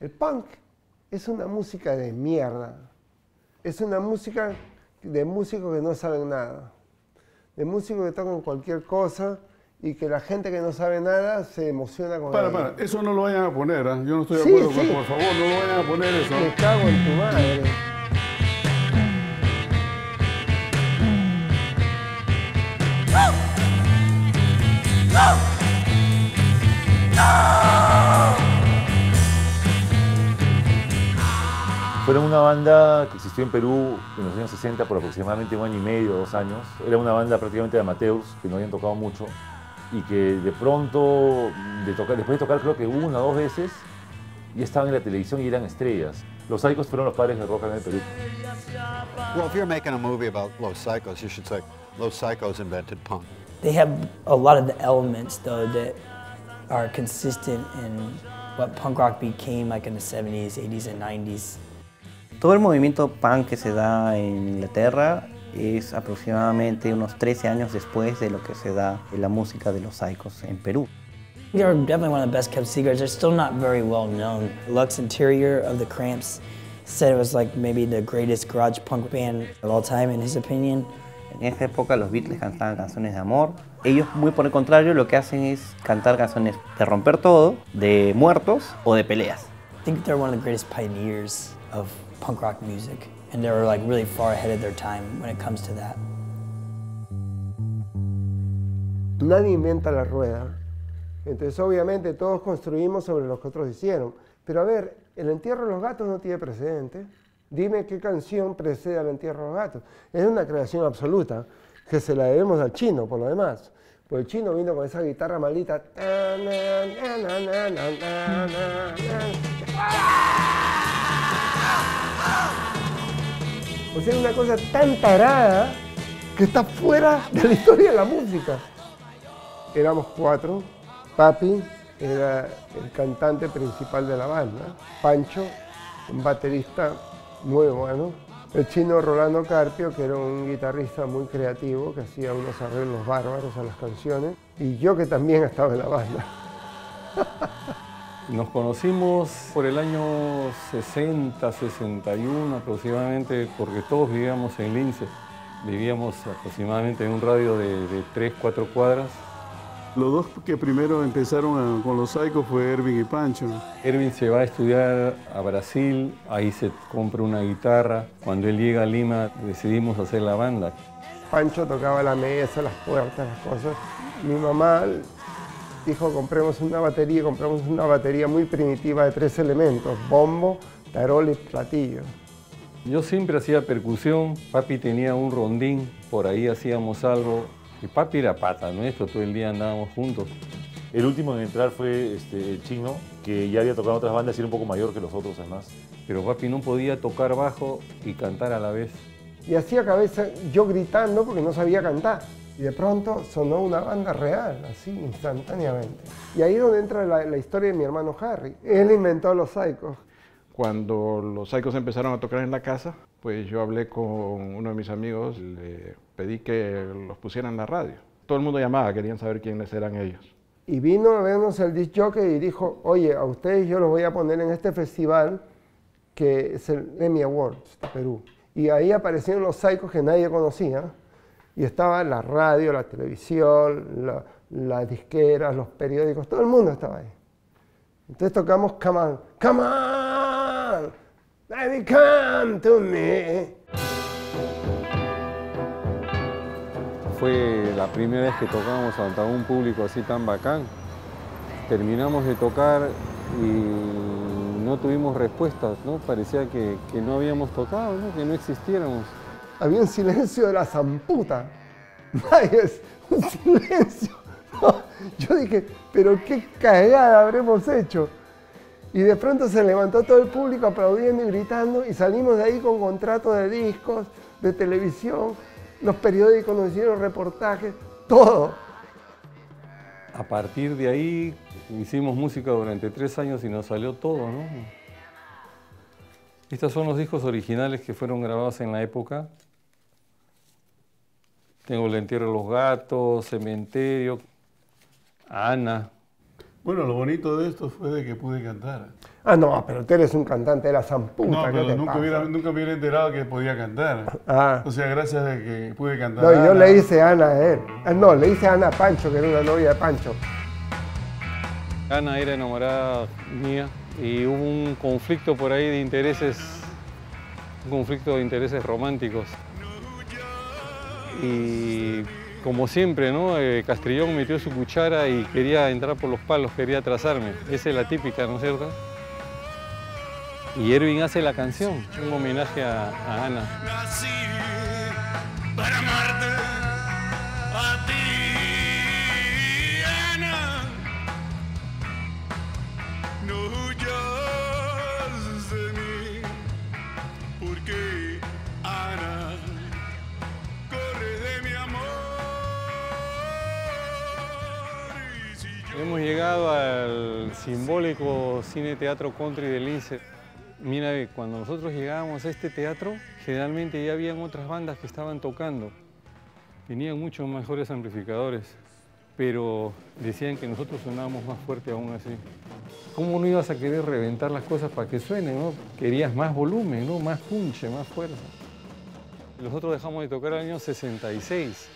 El punk es una música de mierda. Es una música de músicos que no saben nada. De músicos que tocan cualquier cosa y que la gente que no sabe nada se emociona con ello. Para, eso no lo vayan a poner, ¿eh? Yo no estoy de acuerdo con eso. Por favor, no lo vayan a poner eso. Me cago en tu madre. Fueron una banda que existió en Perú en los años 60 por aproximadamente 1 año y medio, 2 años. Era una banda prácticamente de amateurs que no habían tocado mucho y que de pronto, después de tocar creo que 1 o 2 veces, ya estaban en la televisión y eran estrellas. Los Saicos fueron los padres del rock en el Perú. Well, if you're making a movie about Los Saicos, you should say Los Saicos invented punk. They have a lot of the elements though that are consistent in what punk rock became like in the 70s, 80s and 90s. Todo el movimiento punk que se da en Inglaterra es aproximadamente unos 13 años después de lo que se da en la música de los Saicos en Perú. They're definitely one of the best kept secrets. They're still not very well known. Lux Interior of the Cramps said it was like maybe the greatest garage punk band of all time in his opinion. En esa época los Beatles cantaban canciones de amor. Ellos, muy por el contrario, lo que hacen es cantar canciones de romper todo, de muertos o de peleas. I think they're one of the greatest pioneers of punk rock music, and they were like really far ahead of their time when it comes to that. Nadie inventa la rueda, entonces obviamente todos construimos sobre lo que otros hicieron. Pero a ver, el entierro de los gatos no tiene precedente. Dime qué canción precede al entierro de los gatos. Es una creación absoluta que se la debemos al chino, por lo demás. Pues el chino vino con esa guitarra maldita. O sea, una cosa tan tarada que está fuera de la historia de la música. Éramos 4, Papi era el cantante principal de la banda, Pancho, un baterista nuevo, ¿no? El chino Rolando Carpio, que era un guitarrista muy creativo, que hacía unos arreglos bárbaros a las canciones, y yo que también estaba en la banda. Nos conocimos por el año 60, 61 aproximadamente, porque todos vivíamos en Lince. Vivíamos aproximadamente en un radio de 3, 4 cuadras. Los dos que primero empezaron con los Saicos fue Erwin y Pancho. Erwin se va a estudiar a Brasil, ahí se compra una guitarra. Cuando él llega a Lima decidimos hacer la banda. Pancho tocaba la mesa, las puertas, las cosas. Mi mamá dijo, compramos una batería muy primitiva de 3 elementos, bombo, tarol y platillo. Yo siempre hacía percusión, Papi tenía un rondín, por ahí hacíamos algo. Y Papi era pata nuestro, todo el día andábamos juntos. El último en entrar fue el chino, que ya había tocado otras bandas y era un poco mayor que los otros además. Pero Papi no podía tocar bajo y cantar a la vez. Y hacía cabeza yo gritando porque no sabía cantar. Y de pronto sonó una banda real, así, instantáneamente. Y ahí es donde entra la historia de mi hermano Harry. Él inventó a los Saicos. Cuando los Saicos empezaron a tocar en la casa, pues yo hablé con uno de mis amigos, le pedí que los pusieran en la radio. Todo el mundo llamaba, querían saber quiénes eran ellos. Y vino a vernos el disc jockey y dijo, oye, a ustedes yo los voy a poner en este festival que es el Emmy Awards de Perú. Y ahí aparecieron los Saicos que nadie conocía. Y estaba la radio, la televisión, las disqueras, los periódicos, todo el mundo estaba ahí. Entonces tocamos Come On, Come On, Baby Come To Me. Fue la primera vez que tocamos ante un público así tan bacán. Terminamos de tocar y no tuvimos respuestas, ¿no? Parecía que no habíamos tocado, ¿no? Que no existiéramos. Había un silencio de la zamputa. Un silencio. Yo dije, pero qué cagada habremos hecho. Y de pronto se levantó todo el público aplaudiendo y gritando y salimos de ahí con contratos de discos, de televisión, los periódicos nos hicieron reportajes, todo. A partir de ahí hicimos música durante 3 años y nos salió todo, ¿no? Estos son los discos originales que fueron grabados en la época. Tengo El entierro de los gatos, Cementerio, Ana. Bueno, lo bonito de esto fue de que pude cantar. Ah, no, pero tú eres un cantante de la zamputa. No, pero nunca me hubiera enterado que podía cantar. Ah. O sea, gracias a que pude cantar. No, yo le hice Ana a él. No, le hice Ana a Pancho, que era una novia de Pancho. Ana era enamorada mía y hubo un conflicto por ahí de intereses, un conflicto de intereses románticos. Y como siempre, ¿no? Castrillón metió su cuchara y quería entrar por los palos, quería atrasarme. Esa es la típica, ¿no es cierto? Y Erwin hace la canción, un homenaje a Ana. Nací para amarte a ti, Ana. No huyas de mí, porque Ana corre de mi amor. Hemos llegado al simbólico Cine Teatro Country de Lince. Mira, cuando nosotros llegábamos a este teatro, generalmente ya habían otras bandas que estaban tocando. Tenían muchos mejores amplificadores, pero decían que nosotros sonábamos más fuerte aún así. ¿Cómo no ibas a querer reventar las cosas para que suenen, no? Querías más volumen, ¿no? Más punche, más fuerza. Nosotros dejamos de tocar en el año 66.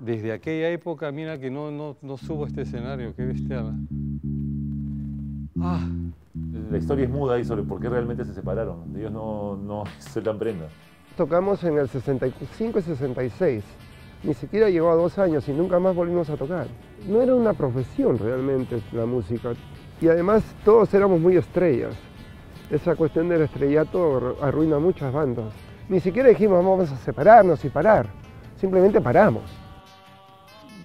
Desde aquella época, mira que no subo a este escenario, qué bestial. Ah. La historia es muda y sobre por qué realmente se separaron. Dios no se la prenda. Tocamos en el 65 y 66. Ni siquiera llegó a 2 años y nunca más volvimos a tocar. No era una profesión realmente la música. Y además todos éramos muy estrellas. Esa cuestión del estrellato arruina muchas bandas. Ni siquiera dijimos vamos a separarnos y parar. Simplemente paramos.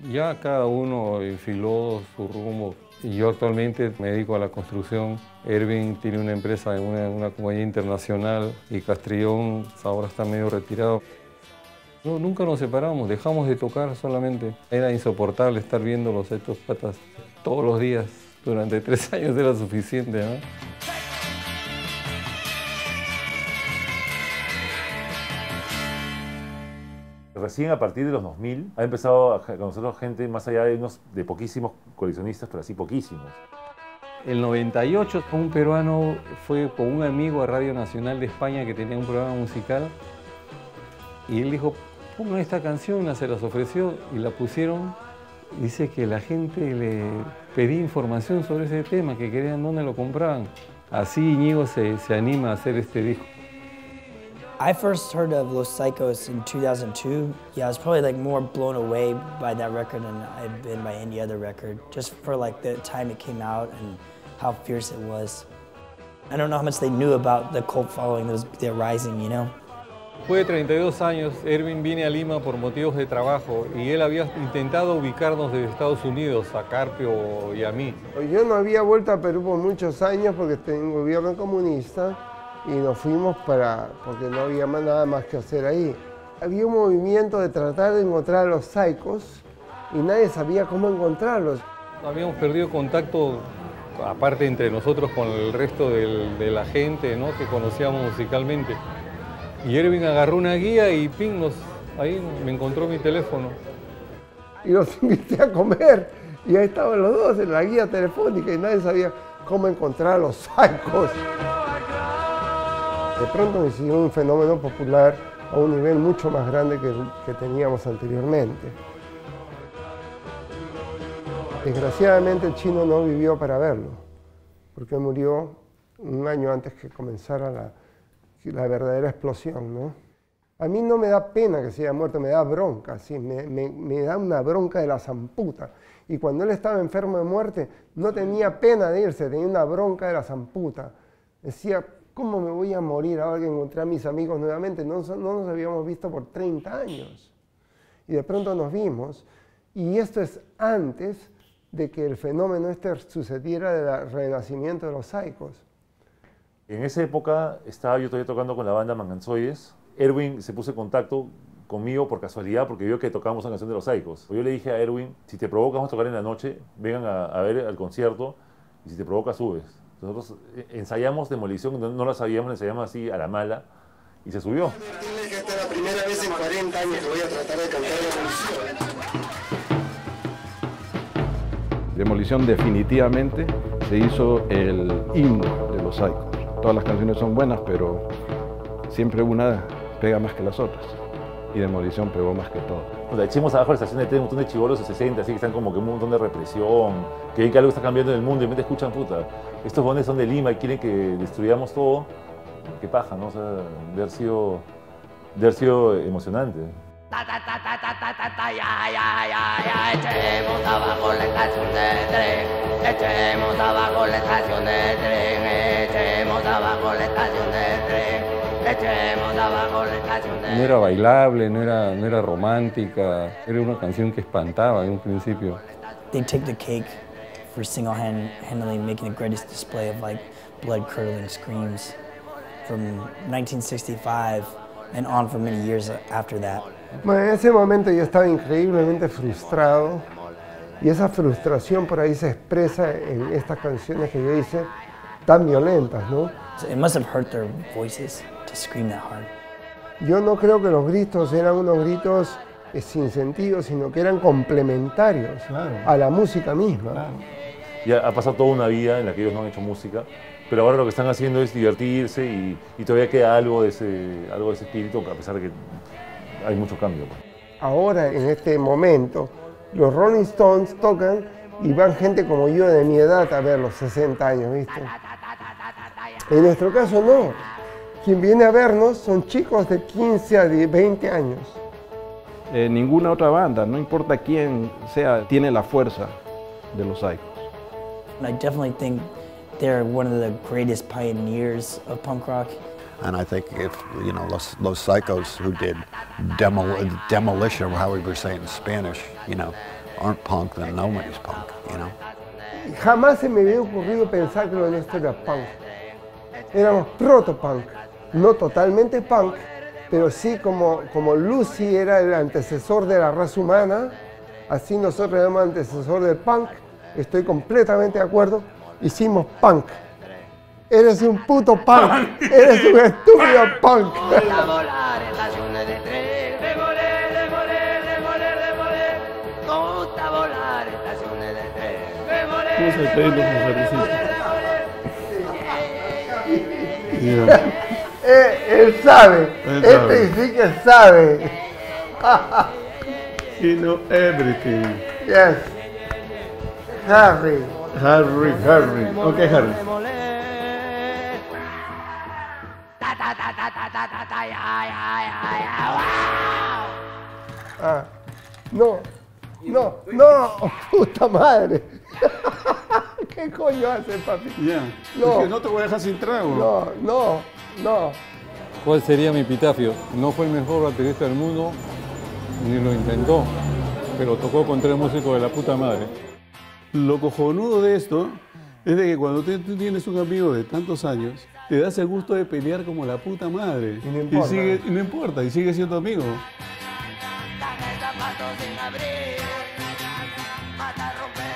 Ya cada uno enfiló su rumbo. Yo actualmente me dedico a la construcción. Erwin tiene una empresa, una compañía internacional, y Castrillón ahora está medio retirado. No, nunca nos separamos, dejamos de tocar solamente. Era insoportable estar viéndolos a estos patas todos los días. Durante 3 años era suficiente, ¿no? Recién a partir de los 2000 ha empezado con nosotros gente más allá de poquísimos coleccionistas, pero así poquísimos. El 98 un peruano fue con un amigo a Radio Nacional de España que tenía un programa musical y él dijo, pongan esta canción, se las ofreció y la pusieron. Dice que la gente le pedía información sobre ese tema, que querían dónde lo compraban. Así Íñigo se anima a hacer este disco. I first heard of Los Saicos in 2002. Yeah, I was probably like more blown away by that record than I'd been by any other record, just for like the time it came out and how fierce it was. I don't know how much they knew about the cult following that was rising, you know? Fue 32 años, Erwin viene a Lima por motivos de trabajo y él había intentado ubicarnos desde Estados Unidos, a Carpio y a mí. Yo no había vuelto a Perú por muchos años porque tenía un gobierno comunista. Y nos fuimos porque no había nada más que hacer ahí. Había un movimiento de tratar de encontrar a los Saicos y nadie sabía cómo encontrarlos. Habíamos perdido contacto, aparte entre nosotros, con el resto de la gente, ¿no? Que conocíamos musicalmente. Y Erwin agarró una guía y ping, ahí me encontró mi teléfono. Y los invité a comer y ahí estaban los dos en la guía telefónica y nadie sabía cómo encontrar a los Saicos. De pronto me siguió un fenómeno popular a un nivel mucho más grande que teníamos anteriormente. Desgraciadamente el chino no vivió para verlo, porque murió un año antes que comenzara la verdadera explosión, ¿no? A mí no me da pena que se haya muerto, me da bronca, ¿sí? me da una bronca de la zamputa. Y cuando él estaba enfermo de muerte, no tenía pena de irse, tenía una bronca de la zamputa. Decía, ¿cómo me voy a morir ahora que encontré a mis amigos nuevamente? No nos habíamos visto por 30 años. Y de pronto nos vimos. Y esto es antes de que el fenómeno este sucediera del renacimiento de los Saicos. En esa época estaba yo todavía tocando con la banda Manganzoides. Erwin se puso en contacto conmigo por casualidad porque vio que tocábamos la canción de los Saicos. Yo le dije a Erwin, si te provoca vamos a tocar en la noche, vengan a ver al concierto y si te provoca subes. Nosotros ensayamos Demolición, no la sabíamos, la ensayamos así a la mala y se subió. Esta es la primera vez en 40 años que voy a tratar de cantar Demolición. Demolición definitivamente se hizo el himno de Los Saicos. Todas las canciones son buenas, pero siempre una pega más que las otras. Y Demolición pegó más que todo. O sea, echemos abajo la estación de tren, un montón de chibolos de 60, así que están como que un montón de represión, que ven que algo está cambiando en el mundo y de repente escuchan, puta, estos jóvenes son de Lima y quieren que destruyamos todo. Qué paja, ¿no? O sea, de haber sido emocionante. Echemos abajo la estación de tren, echemos abajo la estación de tren, echemos abajo la estación de tren, echemos abajo la estación de tren. No era bailable, no era romántica, era una canción que espantaba en un principio. They take the cake for single-handedly making the greatest display of like blood-curdling screams from 1965 and on for many years after that. Bueno, en ese momento yo estaba increíblemente frustrado y esa frustración por ahí se expresa en estas canciones que yo hice tan violentas, ¿no? It must have hurt their voices to scream that hard. Yo no creo que los gritos eran unos gritos sin sentido, sino que eran complementarios, claro, a la música misma. Claro. Ya ha pasado toda una vida en la que ellos no han hecho música, pero ahora lo que están haciendo es divertirse y todavía queda algo de ese espíritu, a pesar de que hay mucho cambio. Ahora, en este momento, los Rolling Stones tocan y van gente como yo de mi edad a ver los 60 años, ¿viste? En nuestro caso no. Quien viene a vernos son chicos de 15 a 20 años. Ninguna otra banda, no importa quién sea, tiene la fuerza de Los Saicos. I definitely think they're one of the greatest pioneers of punk rock. And I think if, you know, Los Saicos, who did demolition, however you say it in Spanish, you know, aren't punk, then nobody's punk, you know. Jamás se me había ocurrido pensar que lo nuestro era punk. Éramos proto-punk, no totalmente punk, pero sí como Lucy era el antecesor de la raza humana, así nosotros éramos antecesor del punk. Estoy completamente de acuerdo, hicimos punk. Eres un puto punk, eres un estúpido punk. Él sabe, este sí que sabe. He knows everything. Yes. Harry. Okay, Harry. Ah, no, puta madre. ¿Qué coño hace, papi? Yeah. No. Es que no te voy a dejar sin trago. No. ¿Cuál sería mi epitafio? No fue el mejor baterista del mundo, ni lo intentó, pero tocó con tres músicos de la puta madre. Lo cojonudo de esto es de que cuando tú tienes un amigo de tantos años, te das el gusto de pelear como la puta madre. Y no importa. Y sigue siendo amigo. Tarjeta paso sin abrir, mata romper.